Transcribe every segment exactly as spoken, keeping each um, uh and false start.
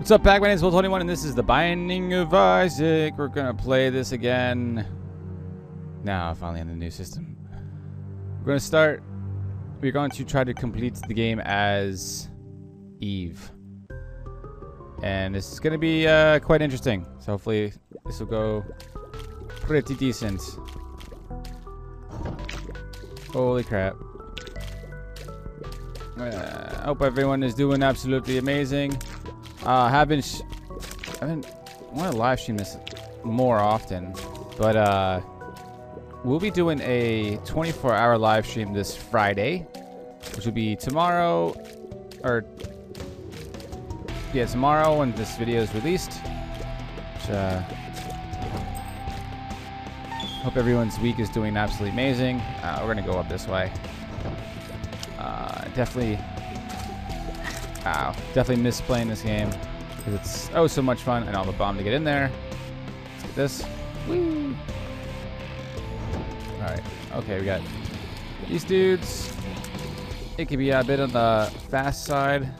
What's up, Pac? My name is Wolv twenty-one, and this is The Binding of Isaac. We're gonna play this again. Now, finally on the new system. We're gonna start. We're going to try to complete the game as Eve. And this is gonna be uh, quite interesting. So hopefully this will go pretty decent. Holy crap. Uh, hope everyone is doing absolutely amazing. Uh, have been sh I've been I want to live stream this more often, but uh, we'll be doing a twenty-four hour live stream this Friday, which will be tomorrow, or yeah, tomorrow when this video is released. Which, uh, hope everyone's week is doing absolutely amazing. Uh, we're gonna go up this way. Uh, definitely. Wow, definitely miss playing this game because it's oh so much fun, and all the bomb to get in there. Let's get this. Woo! All right, okay, we got these dudes. It could be a bit on the fast side.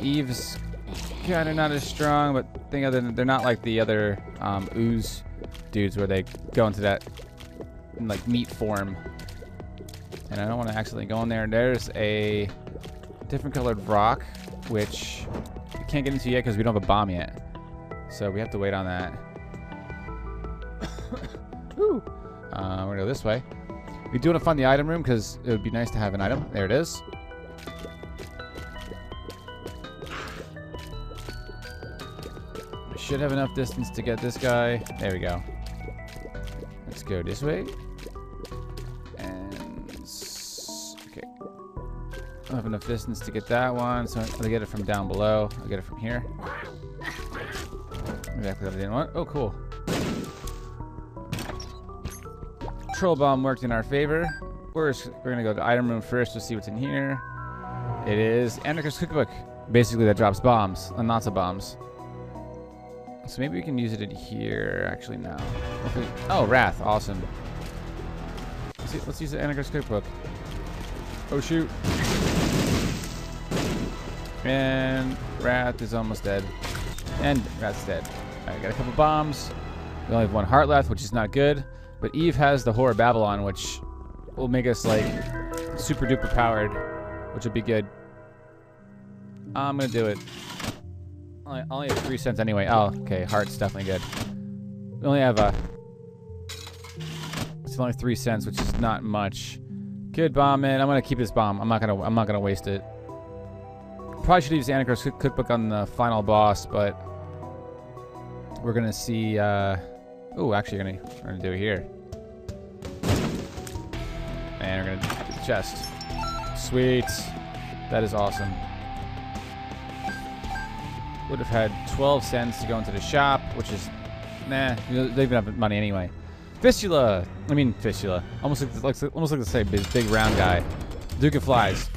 Eve's kind of not as strong, but thing other than they're not like the other um, ooze dudes where they go into that like meat form. And I don't want to accidentally go in there. There's a different colored rock, which we can't get into yet because we don't have a bomb yet. So we have to wait on that. Woo. Uh, we're gonna go this way. We do want to find the item room because it would be nice to have an item. There it is. I should have enough distance to get this guy. There we go. Let's go this way. I don't have enough distance to get that one, so I'll get it from down below. I'll get it from here. Exactly what I didn't want. Oh, cool. Troll bomb worked in our favor. We're, we're gonna go to item room first to see what's in here. It is Anarchist Cookbook. Basically, that drops bombs, and lots of bombs. So maybe we can use it in here, actually, now. Oh, Wrath, awesome. Let's, let's use the Anarchist Cookbook. Oh, shoot. And Wrath is almost dead. And Wrath's dead. Alright, got a couple bombs. We only have one heart left, which is not good. But Eve has the Whore of Babylon, which will make us, like, super duper powered, which would be good. I'm gonna do it. I only have three cents anyway. Oh, okay. Heart's definitely good. We only have a. It's only three cents, which is not much. Good bomb, man. I'm gonna keep this bomb. I'm not gonna. I'm not gonna waste it. Probably should use the Anarchist Cookbook on the final boss, but we're gonna see. Uh, oh, actually, we're gonna we're gonna do it here, and we're gonna do the chest. Sweet, that is awesome. Would have had twelve cents to go into the shop, which is nah. They don't even have money anyway. Fistula. I mean fistula. Almost like almost like the same big, big round guy. Duke of Flies.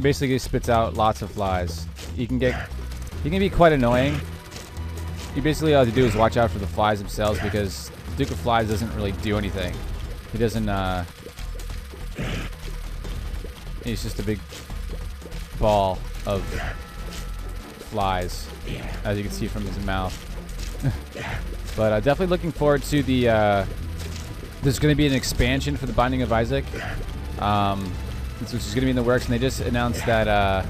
Basically, he spits out lots of flies. You can get, he can be quite annoying. You basically all you have to do is watch out for the flies themselves because Duke of Flies doesn't really do anything. He doesn't. Uh, he's just a big ball of flies, as you can see from his mouth. But uh, definitely looking forward to the. Uh, there's going to be an expansion for The Binding of Isaac. Um, Which is going to be in the works, and they just announced that uh,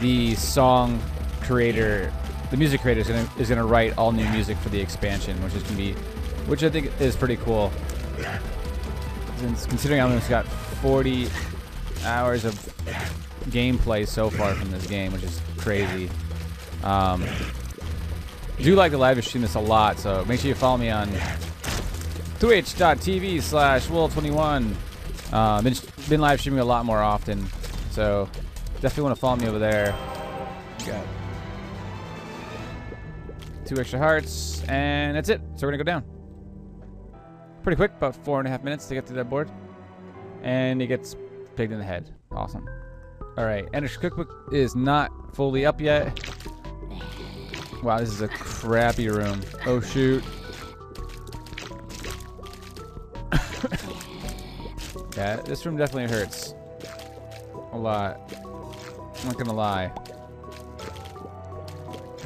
the song creator, the music creator, is going to, is going to write all new music for the expansion, which is going to be, which I think is pretty cool. Since considering I've almost got forty hours of gameplay so far from this game, which is crazy. Um, I do like the live stream this a lot, so make sure you follow me on twitch dot T V slash Wolv twenty-one. Uh, been, been live streaming a lot more often, so definitely want to follow me over there. Got two extra hearts, and that's it. So we're gonna go down pretty quick, about four and a half minutes to get to that board, and he gets pigged in the head. Awesome. All right, Ender's Cookbook is not fully up yet. Wow, this is a crappy room. Oh shoot. Yeah, this room definitely hurts a lot. I'm not gonna lie.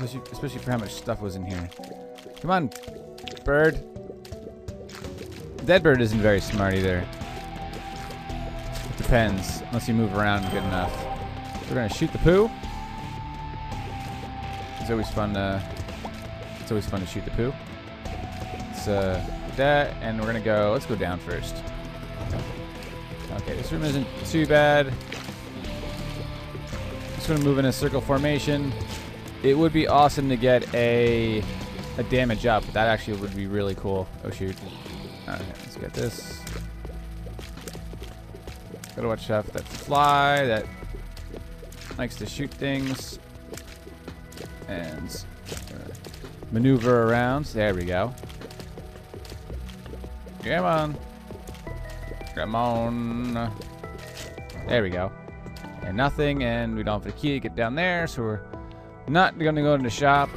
Especially, especially for how much stuff was in here. Come on, bird. That bird isn't very smart either. It depends, unless you move around good enough. We're gonna shoot the poo. It's always fun to, it's always fun to shoot the poo. Let's uh, do that, and we're gonna go, let's go down first. Okay, this room isn't too bad. Just gonna move in a circle formation. It would be awesome to get a, a damage up, but that actually would be really cool. Oh shoot. Alright, let's get this. Gotta watch out for that fly that likes to shoot things. And maneuver around. There we go. Come on. Come on. There we go. And nothing, and we don't have the key to get down there, so we're not gonna go to the shop.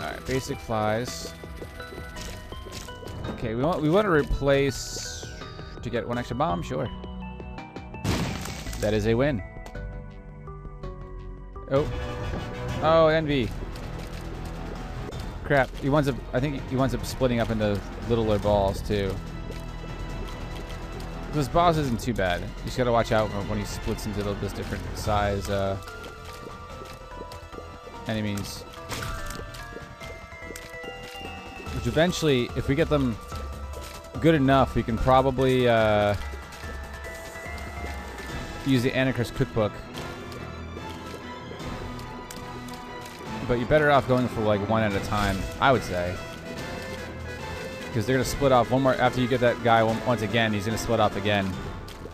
Alright, basic flies. Okay, we want we want to replace to get one extra bomb, sure. That is a win. Oh. Oh, Envy. Crap. He winds up I think he winds up splitting up into littler balls too. This boss isn't too bad. You just gotta watch out when he splits into those different size uh enemies. Which eventually, if we get them good enough, we can probably uh, use the Anarchist Cookbook. But you're better off going for like one at a time, I would say, because they're gonna split off one more after you get that guy one, once again. He's gonna split off again.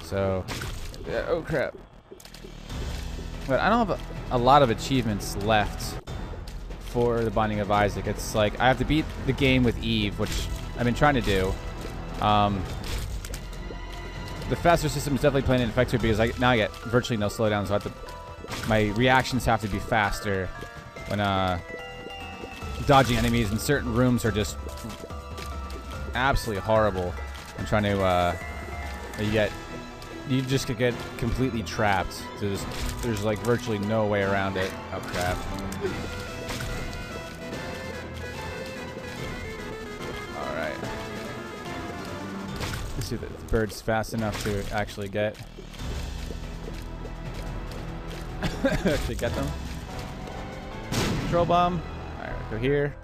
So, yeah, oh crap! But I don't have a, a lot of achievements left for The Binding of Isaac. It's like I have to beat the game with Eve, which I've been trying to do. Um, the faster system is definitely playing an effect here because I, now I get virtually no slowdown, so I have to, my reactions have to be faster when uh, dodging enemies, and certain rooms are just absolutely horrible. I'm trying to uh, you get you just could get completely trapped. So there's, there's like virtually no way around it. Oh crap. See that the bird's fast enough to actually get actually get them. Control bomb. All right, go here.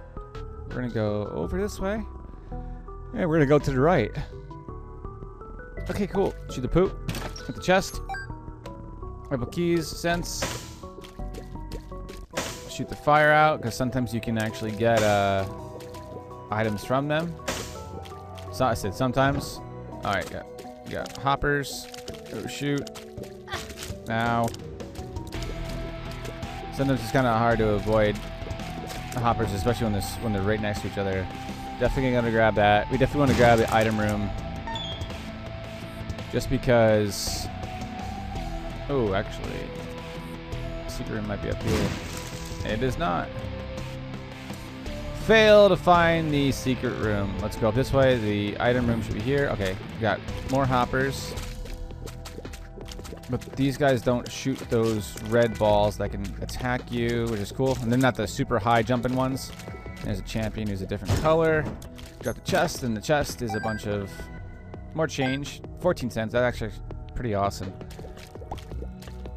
We're gonna go over this way. Yeah, we're gonna go to the right. Okay, cool. Shoot the poop. Hit the chest. Rebel keys. Sense. Shoot the fire out because sometimes you can actually get uh, items from them. So I said sometimes. All right, got, got hoppers. Oh, shoot. Now. Sometimes it's kind of hard to avoid the hoppers, especially when, this, when they're right next to each other. Definitely going to grab that. We definitely want to grab the item room. Just because... Oh, actually. The secret room might be up here. It is not. Fail to find the secret room. Let's go up this way. The item room should be here. Okay, got more hoppers. But these guys don't shoot those red balls that can attack you, which is cool. And they're not the super high jumping ones. There's a champion who's a different color. Got the chest, and the chest is a bunch of more change. fourteen cents, that's actually pretty awesome.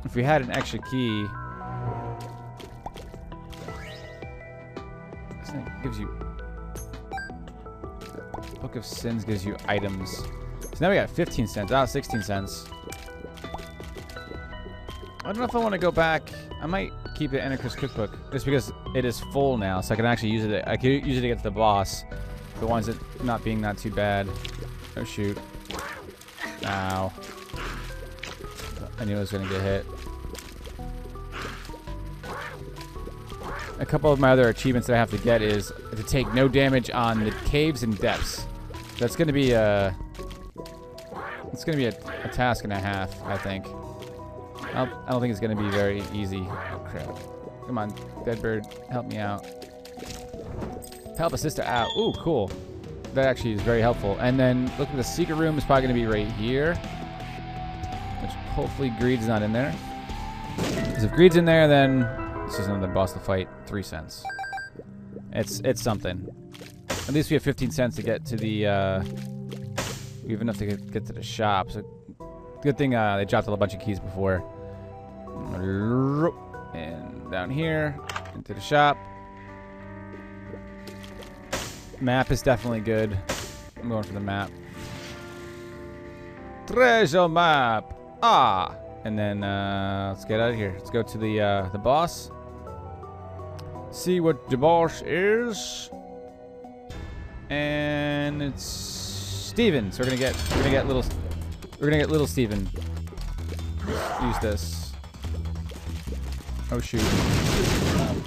If we had an extra key, gives you Book of Sins, gives you items. So now we got fifteen cents. Ah, sixteen cents. I don't know if I want to go back. I might keep the Anarchist Cookbook just because it is full now, so I can actually use it. I can use it to get to the boss. The ones that not being not too bad. Oh shoot! Ow! I knew I was gonna get hit. A couple of my other achievements that I have to get is to take no damage on the caves and depths. That's going to be a, it's going to be a, a task and a half, I think. I don't, I don't think it's going to be very easy. Oh, crap. Come on, dead bird, help me out. Help a sister out. Ooh, cool. That actually is very helpful. And then look at the secret room is probably going to be right here, which hopefully Greed's not in there. Because if Greed's in there, then This is another boss to fight. Three cents. It's it's something. At least we have fifteen cents to get to the. Uh, we have enough to get, get to the shop. So good thing uh, they dropped a bunch of keys before. And down here into the shop. Map is definitely good. I'm going for the map. Treasure map. Ah. And then uh, let's get out of here. Let's go to the uh, the boss. See what the boss is. And it's Steven. So we're gonna get we're gonna get little we're gonna get little Steven. Use this. Oh shoot! Um,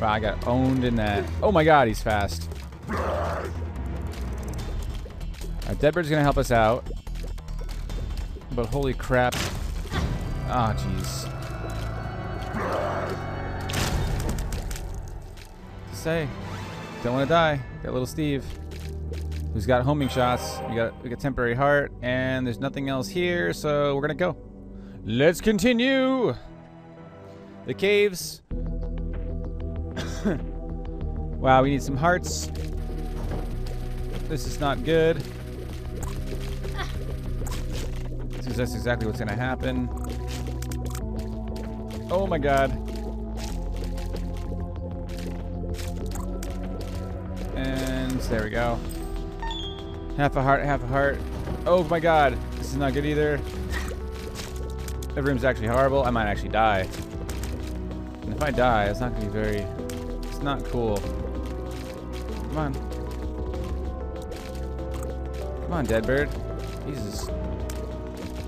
wow, I got owned in that. Oh my God, he's fast. Right, Deadbird's gonna help us out. But holy crap! Ah, oh, jeez. Just say, don't want to die. Got little Steve, who's got homing shots. We got we got temporary heart, and there's nothing else here, so we're gonna go. Let's continue. The caves. Wow, we need some hearts. This is not good. That's exactly what's gonna happen. Oh my God. And there we go. Half a heart, half a heart. Oh my God. This is not good either. That room's actually horrible. I might actually die. And if I die, it's not gonna be very... It's not cool. Come on. Come on, Deadbird. Jesus.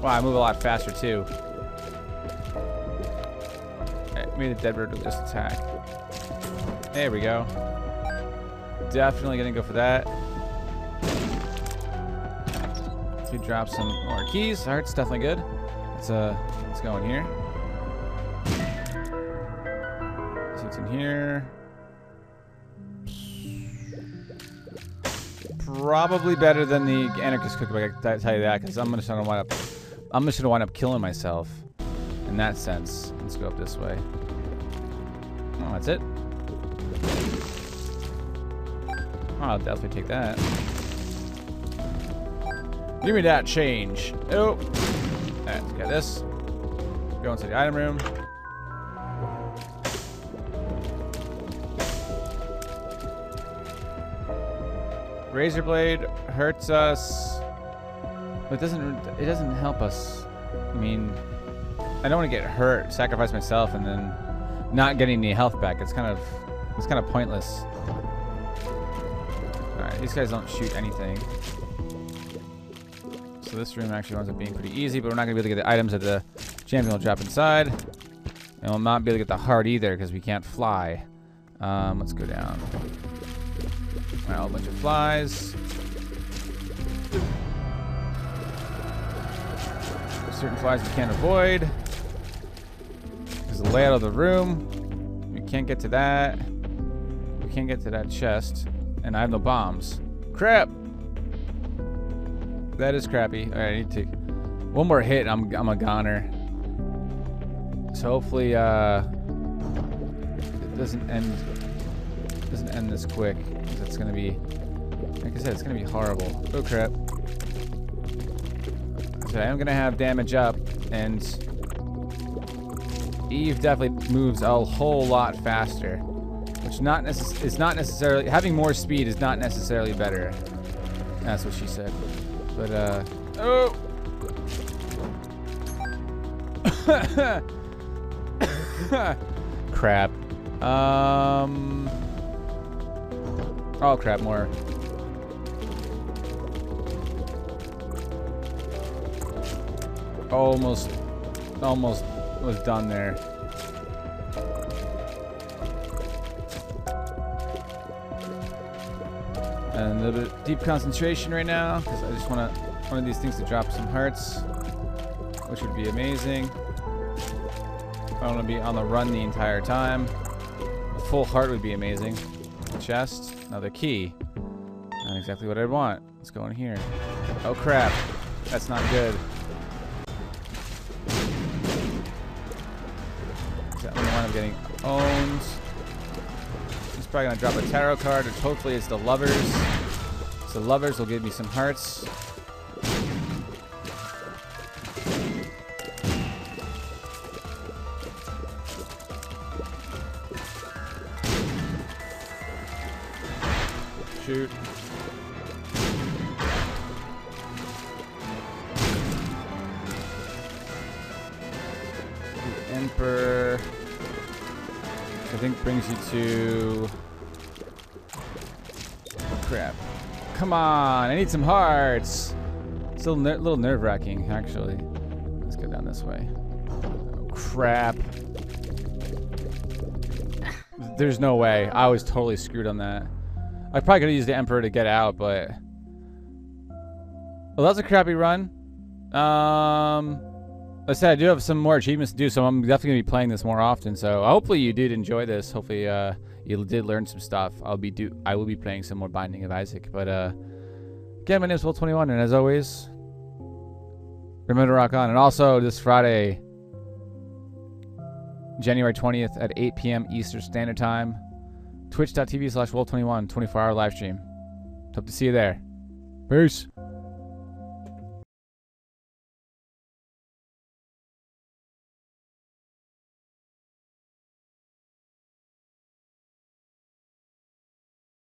Wow, I move a lot faster too. Right, maybe the Deadbird will just attack. There we go. Definitely gonna go for that. Let's drop some more keys. Heart's definitely good. Let's uh, let's go in here. Let's see what's in here. Probably better than the Anarchist Cookbook. I can tell you that because I'm just gonna wind up. I'm just gonna wind up killing myself in that sense. Let's go up this way. Oh, that's it. Oh, I'll definitely take that. Give me that change. Oh. All right, let's get this. Go into the item room. Razor blade hurts us. It doesn't. It doesn't help us. I mean, I don't want to get hurt, sacrifice myself, and then not getting any health back. It's kind of, it's kind of pointless. All right, these guys don't shoot anything. So this room actually winds up being pretty easy, but we're not gonna be able to get the items that the champion will drop inside, and we'll not be able to get the heart either because we can't fly. Um, let's go down. Wow, a bunch of flies. Certain flies we can't avoid. There's the layout of the room. We can't get to that. We can't get to that chest. And I have no bombs. Crap! That is crappy. Alright, I need to... One more hit and I'm, I'm a goner. So hopefully, uh... it doesn't end... It doesn't end this quick. Because it's gonna be... Like I said, it's gonna be horrible. Oh, crap. So I am gonna have damage up, and Eve definitely moves a whole lot faster, which not necess is not necessarily having more speed is not necessarily better. That's what she said. But uh oh, crap. Um. Oh crap! More. Almost, almost was done there. And a little bit deep concentration right now because I just want one of these things to drop some hearts, which would be amazing. I don't want to be on the run the entire time. A full heart would be amazing. Chest, another key. Not exactly what I want. Let's go in here. Oh crap, that's not good. I don't want him getting owned. He's probably going to drop a tarot card, which hopefully is the Lovers. So Lovers will give me some hearts. Shoot. The Emperor, which I think brings you to... Oh, crap. Come on, I need some hearts. It's a ner little nerve-wracking, actually. Let's go down this way. Oh, crap. There's no way. I was totally screwed on that. I probably could have used the Emperor to get out, but... Well, that's a crappy run. Um, I said I do have some more achievements to do, so I'm definitely going to be playing this more often. So hopefully you did enjoy this. Hopefully uh, you did learn some stuff. I'll be do I will be playing some more Binding of Isaac. But uh, again, my name is Wolv twenty-one, and as always, remember to rock on. And also, this Friday, January twentieth at eight P M Eastern Standard Time, twitch dot T V slash Wolv twenty-one, twenty-four hour live stream. Hope to see you there. Peace.